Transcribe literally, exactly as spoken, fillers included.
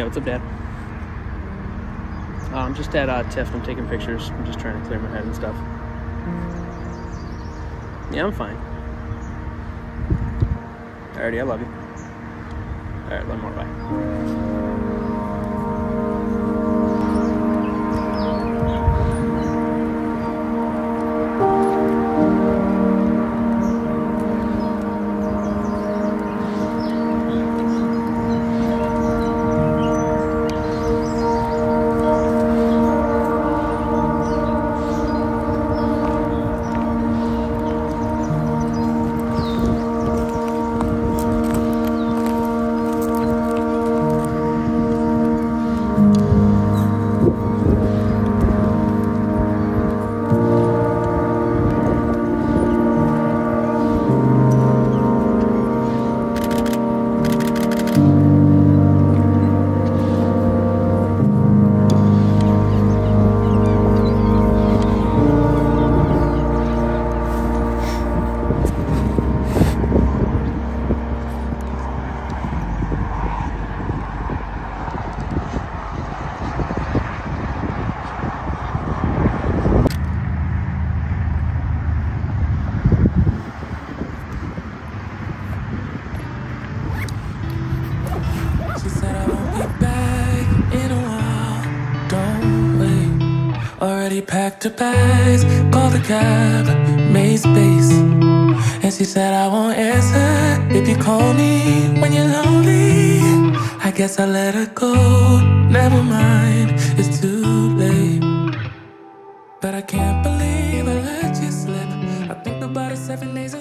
Yeah, what's up, Dad? Uh, I'm just at uh, Tift. I'm taking pictures. I'm just trying to clear my head and stuff. Yeah, I'm fine. Alrighty, I love you. Alright, one more, bye. Already packed her bags, called the cab, made space. And she said, I won't answer if you call me when you're lonely. I guess I let her go, never mind, it's too late. But I can't believe I let you slip. I think about it seven days ago.